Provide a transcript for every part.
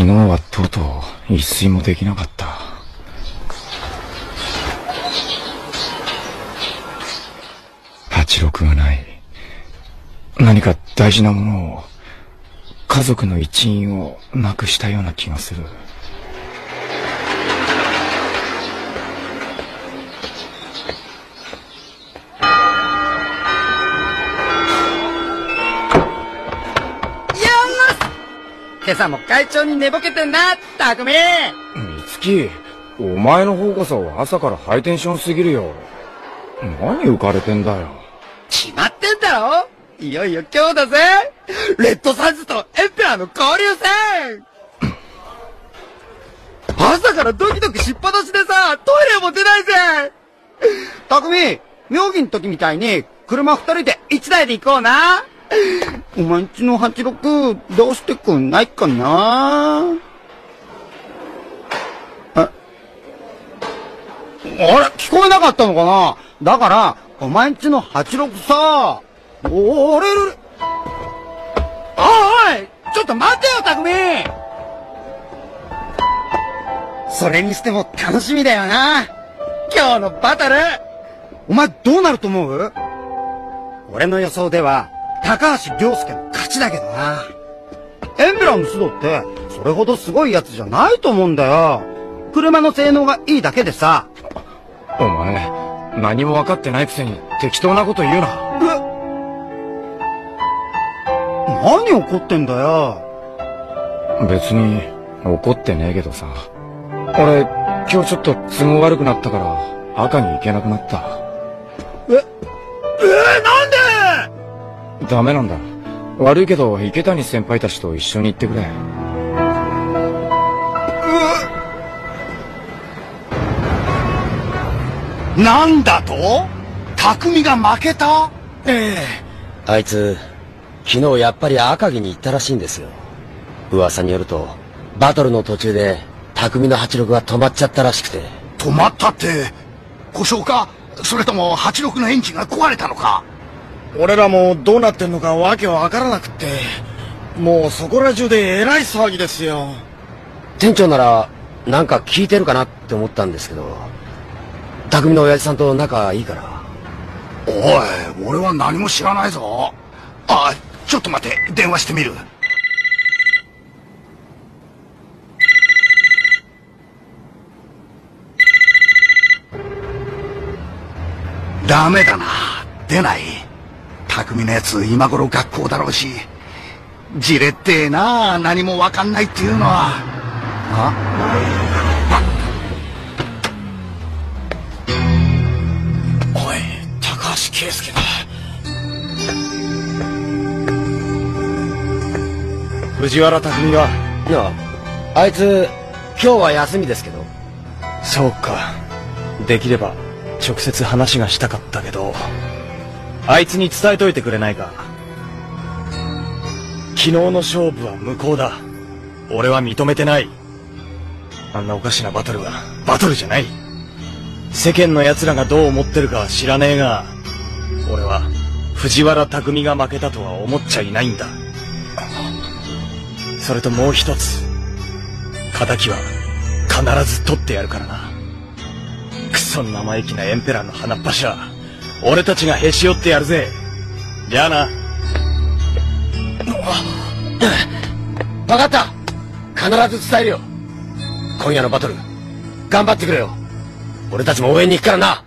昨日はとうとう一睡もできなかった。86がない。何か大事なものを、家族の一員をなくしたような気がする。今朝も会長に寝ぼけてんな、たくみ。みつき、お前の方こそ朝からハイテンションすぎるよ。何浮かれてんだよ。決まってんだろ。いよいよ今日だぜ、レッドサンズとエンペラーの交流戦。朝からドキドキしっぱなしでさ、トイレも出ないぜ。たくみ、妙義の時みたいに車2人で1台で行こうな。お前んちの86どうしてくんないかな。あれ聞こえなかったのかな。だからお前んちの86さ、俺おいちょっと待てよ匠。それにしても楽しみだよな、今日のバトル。お前どうなると思う？俺の予想では高橋涼介の勝ちだけどな。エンペラーの須藤ってそれほどすごいやつじゃないと思うんだよ。車の性能がいいだけでさ。お前何も分かってないくせに適当なこと言うな。何怒ってんだよ。別に怒ってねえけどさ、俺今日ちょっと都合悪くなったから赤に行けなくなった。なんでダメなんだ。悪いけど池谷先輩たちと一緒に行ってくれ。なんだと、匠が負けた？あいつ昨日やっぱり赤城に行ったらしいんですよ。噂によるとバトルの途中で匠の86が止まっちゃったらしくて。止まったって故障か、それとも86のエンジンが壊れたのか。俺らもどうなってんのかわけわからなくって、もうそこら中でえらい騒ぎですよ。店長ならなんか聞いてるかなって思ったんですけど、匠の親父さんと仲いいから。おい、俺は何も知らないぞ。あ、ちょっと待って、電話してみる。ダメだな、出ない。匠のやつ今頃学校だろうし、じれってえなあ、何も分かんないっていうのは。おい、高橋圭介だ。藤原匠が。いや、あいつ今日は休みですけど。そうか、できれば直接話がしたかったけど、あいつに伝えといてくれないか。昨日の勝負は無効だ。俺は認めてない。あんなおかしなバトルはバトルじゃない。世間の奴らがどう思ってるかは知らねえが、俺は藤原匠が負けたとは思っちゃいないんだ。それともう一つ、仇は必ず取ってやるからな。クソ生意気なエンペラーの鼻っ柱、俺たちがへし折ってやるぜ。じゃあな。分かった、必ず伝えるよ。今夜のバトル頑張ってくれよ。俺たちも応援に行くからな。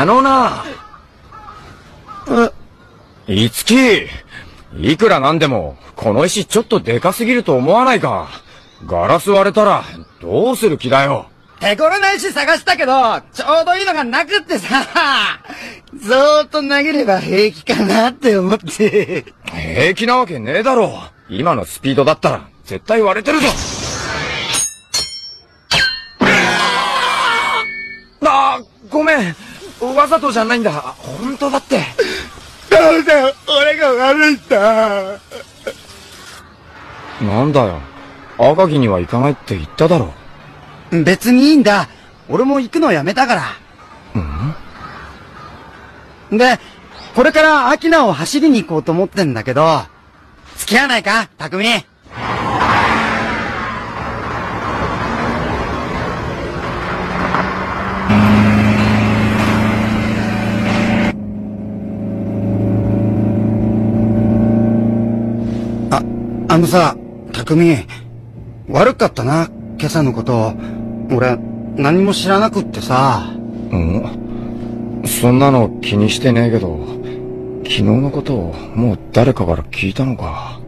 あのな。いつき、いくらなんでも、この石ちょっとでかすぎると思わないか。ガラス割れたら、どうする気だよ。手頃な石探したけど、ちょうどいいのがなくってさ、ずーっと投げれば平気かなって思って。平気なわけねえだろ。今のスピードだったら、絶対割れてるぞ。あ、ごめん。わざとじゃないんだ。本当だって。なんだよ、俺が悪いんだ。なんだよ。赤城には行かないって言っただろ。別にいいんだ。俺も行くのやめたから。うん？で、これから秋名を走りに行こうと思ってんだけど、付き合わないか、匠。あのさ、匠、悪かったな、今朝のこと。俺、何も知らなくってさ。うん？そんなの気にしてねえけど、昨日のことをもう誰かから聞いたのか。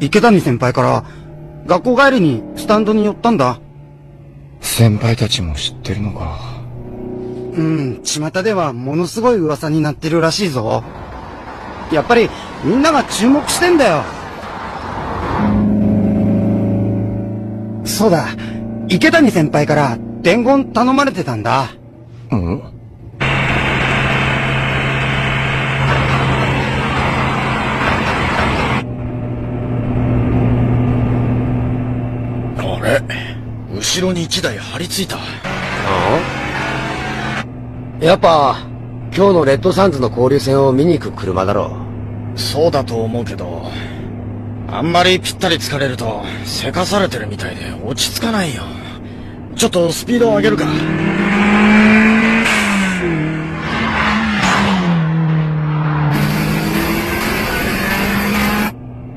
池谷先輩から、学校帰りにスタンドに寄ったんだ。先輩たちも知ってるのか。うん、巷ではものすごい噂になってるらしいぞ。やっぱり、みんなが注目してんだよ。そうだ、池谷先輩から伝言頼まれてたんだ。うん？あれ、後ろに一台張り付いた。ああ？やっぱ今日のレッドサンズの交流戦を見に行く車だろう。そうだと思うけど。あんまりぴったり疲れると、せかされてるみたいで落ち着かないよ。ちょっとスピードを上げるか。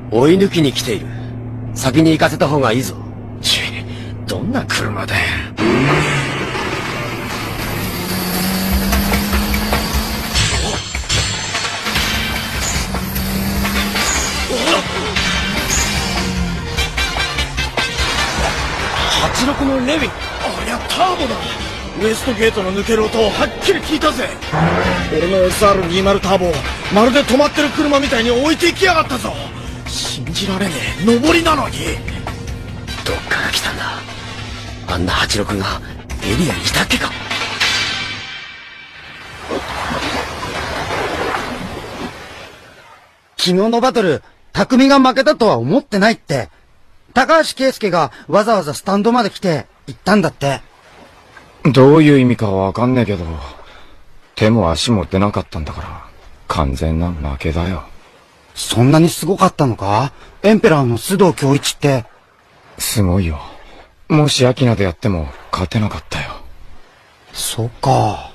追い抜きに来ている。先に行かせた方がいいぞ。ち、どんな車だよ。このレヴィ、ありゃターボだ。ウエストゲートの抜ける音をはっきり聞いたぜ。俺の SR20 ターボをまるで止まってる車みたいに置いていきやがったぞ。信じられねえ、上りなのに。どっから来たんだ。あんな86がエリアにいたっけか。昨日のバトル、匠が負けたとは思ってないって高橋圭介がわざわざスタンドまで来て行ったんだって。どういう意味かわかんねえけど、手も足も出なかったんだから、完全な負けだよ。そんなにすごかったのか？エンペラーの須藤恭一って。すごいよ。もしアキナでやっても勝てなかったよ。そっか。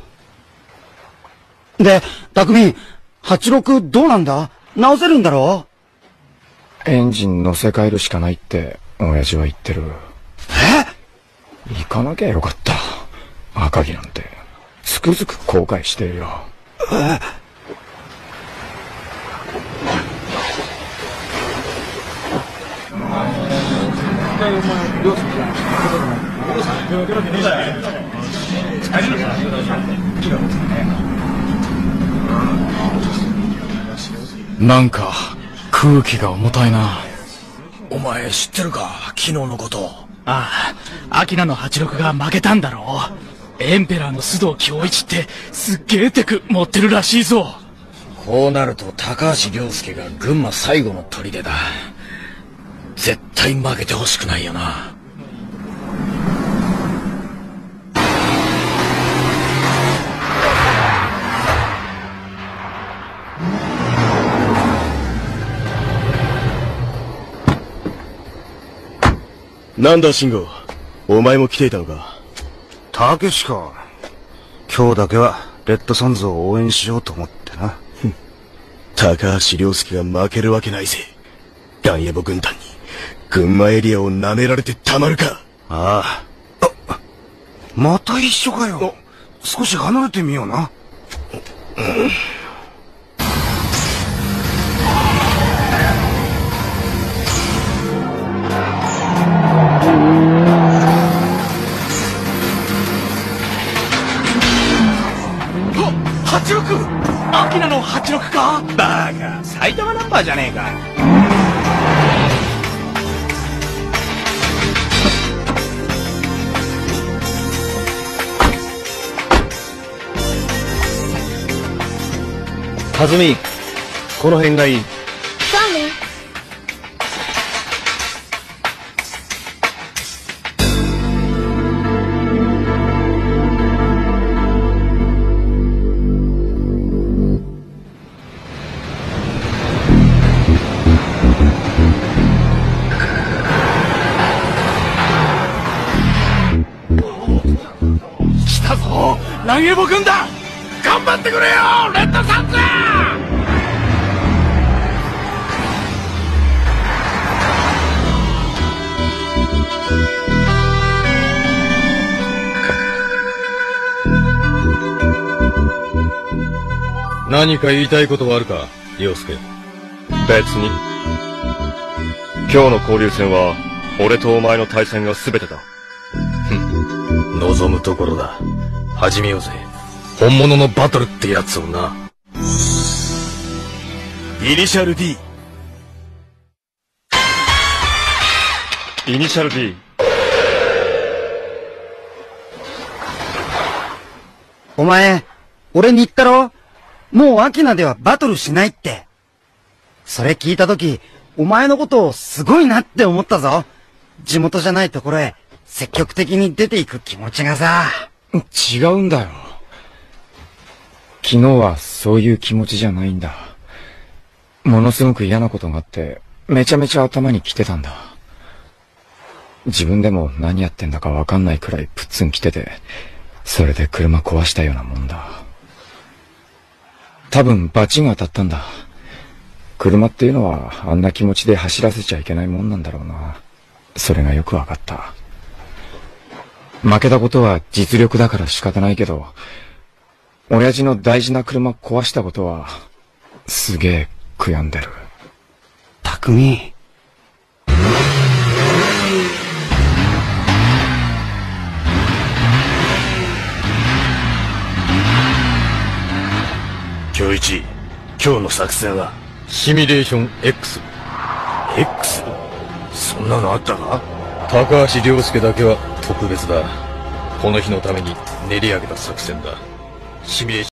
で、匠、86どうなんだ？直せるんだろ？エンジン乗せ替えるしかないって、親父は言ってる。え？行かなきゃよかった。赤城なんて、つくづく後悔してるよ。なんか、空気が重たいな。お前知ってるか、昨日のこと。ああ、アキナの86が負けたんだろう。エンペラーの須藤恭一ってすっげえテク持ってるらしいぞ。こうなると高橋涼介が群馬最後の砦だ。絶対負けてほしくないよな。なんだ慎吾、お前も来ていたのか。たけしか。今日だけはレッドサンズを応援しようと思ってな。高橋涼介が負けるわけないぜ。ランヤボ軍団に群馬エリアを舐められてたまるか。ああ。また一緒かよ。少し離れてみような。86! アキナの86か。バカ、埼玉ナンバーじゃねえか。はずみ、この辺がいい。そうね。来たぞ、ランエボ軍団。頑張ってくれよ、レッドサンズ。何か言いたいことはあるか、凌介。別に。今日の交流戦は俺とお前の対戦が全てだ。望むところだ。始めようぜ、本物のバトルってやつをな。イニシャル D。 イニシャル D。 お前、俺に言ったろ、もうアキナではバトルしないって。それ聞いたとき、お前のことをすごいなって思ったぞ。地元じゃないところへ積極的に出ていく気持ちがさ。違うんだよ。昨日はそういう気持ちじゃないんだ。ものすごく嫌なことがあって、めちゃめちゃ頭に来てたんだ。自分でも何やってんだかわかんないくらいプッツン来てて、それで車壊したようなもんだ。多分バチが当たったんだ。車っていうのはあんな気持ちで走らせちゃいけないもんなんだろうな。それがよくわかった。負けたことは実力だから仕方ないけど、親父の大事な車壊したことはすげえ悔やんでる。匠。今日の作戦はシミュレーション X。 X？ そんなのあったか。高橋涼介だけは特別だ。この日のために練り上げた作戦だ。シミュレーション。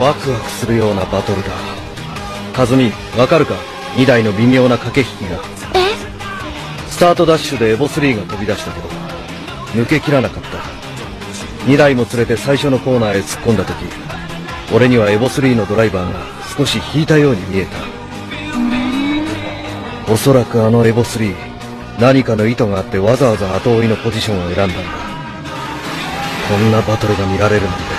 ワクワクするようなバトルだ。和美、わかるか、2台の微妙な駆け引きが。え？スタートダッシュでエボ3が飛び出したけど抜けきらなかった。2台も連れて最初のコーナーへ突っ込んだ時、俺にはエボ3のドライバーが少し引いたように見えた。おそらくあのエボ3、何かの意図があってわざわざ後追いのポジションを選んだんだ。こんなバトルが見られるなんて、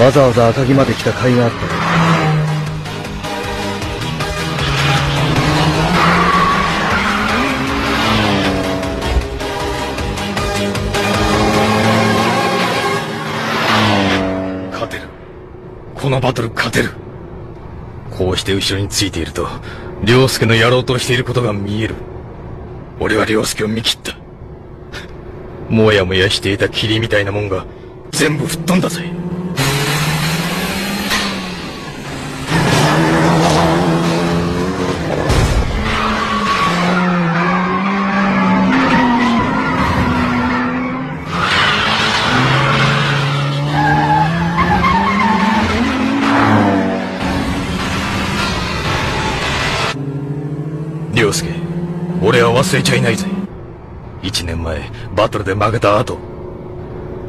わざわざ赤城まで来た甲斐があったよ。勝てる、このバトル勝てる。こうして後ろについていると凌介のやろうとしていることが見える。俺は凌介を見切った。もやもやしていた霧みたいなもんが全部吹っ飛んだぜ。凌介、俺は忘れちゃいないぜ。1年前、バトルで負けた後、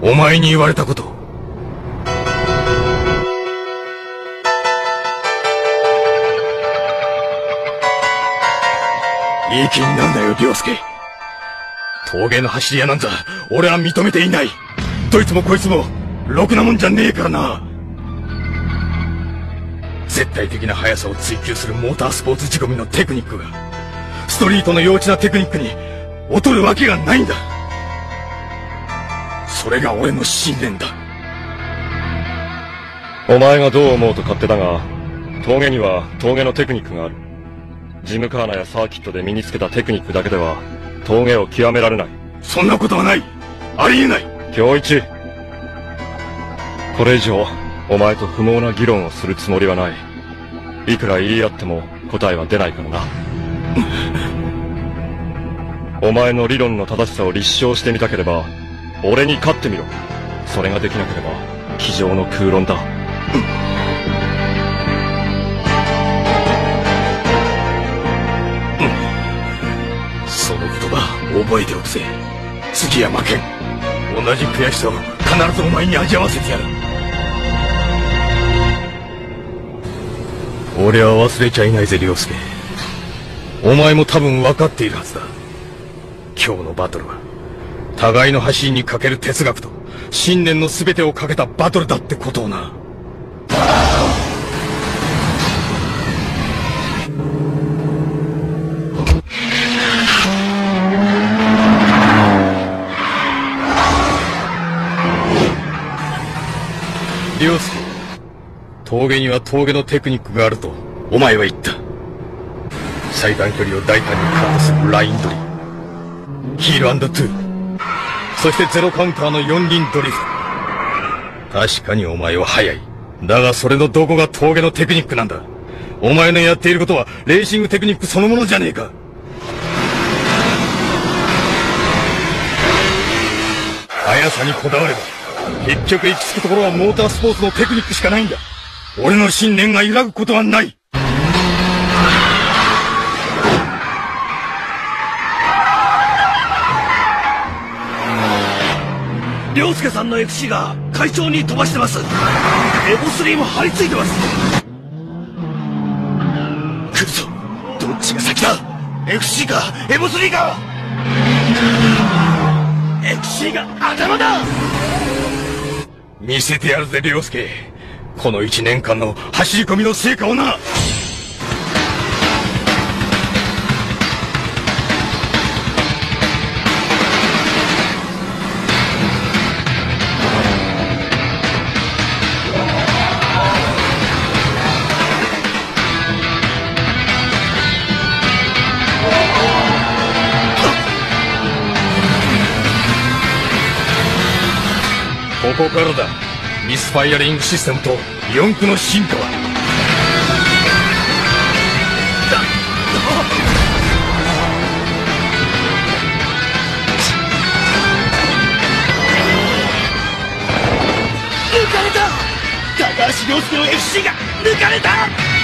お前に言われたこと。いい気になんだよ、凌介。陶芸の走り屋なんざ俺は認めていない。どいつもこいつもろくなもんじゃねえからな。絶対的な速さを追求するモータースポーツ仕込みのテクニックが、ストリートの幼稚なテクニックに劣るわけがないんだ。それが俺の信念だ。お前がどう思うと勝手だが、峠には峠のテクニックがある。ジムカーナやサーキットで身につけたテクニックだけでは峠を極められない。そんなことはない。ありえない。恭一、これ以上お前と不毛な議論をするつもりはない。いくら言い合っても答えは出ないからな。お前の理論の正しさを立証してみたければ俺に勝ってみろ。それができなければ机上の空論だ。その言葉覚えておくぜ。次は負けん。同じ悔しさを必ずお前に味わわせてやる。俺は忘れちゃいないぜ、凌介。お前も多分分かっているはずだ。今日のバトルは互いの走りにかける哲学と信念の全てをかけたバトルだってことをな。凌介、峠には峠のテクニックがあるとお前は言った。最短距離を大胆にカットするライン取り、ヒール&トゥー、そしてゼロカウンターの四輪ドリフト。確かにお前は速い。だがそれのどこが峠のテクニックなんだ。お前のやっていることはレーシングテクニックそのものじゃねえか。速さにこだわれば結局行き着くところはモータースポーツのテクニックしかないんだ。俺の信念が揺らぐことはない。凌介さんの FC が快調に飛ばしてます。エボ3も張り付いてます。クソ、どっちが先だ。 FC かエボ3か。 FC が頭だ。見せてやるぜ、凌介。この1年間の走り込みの成果をな。ここからだ。ミスファイアリングシステムと四駆の進化は。抜かれた。高橋凌介の FC が抜かれた。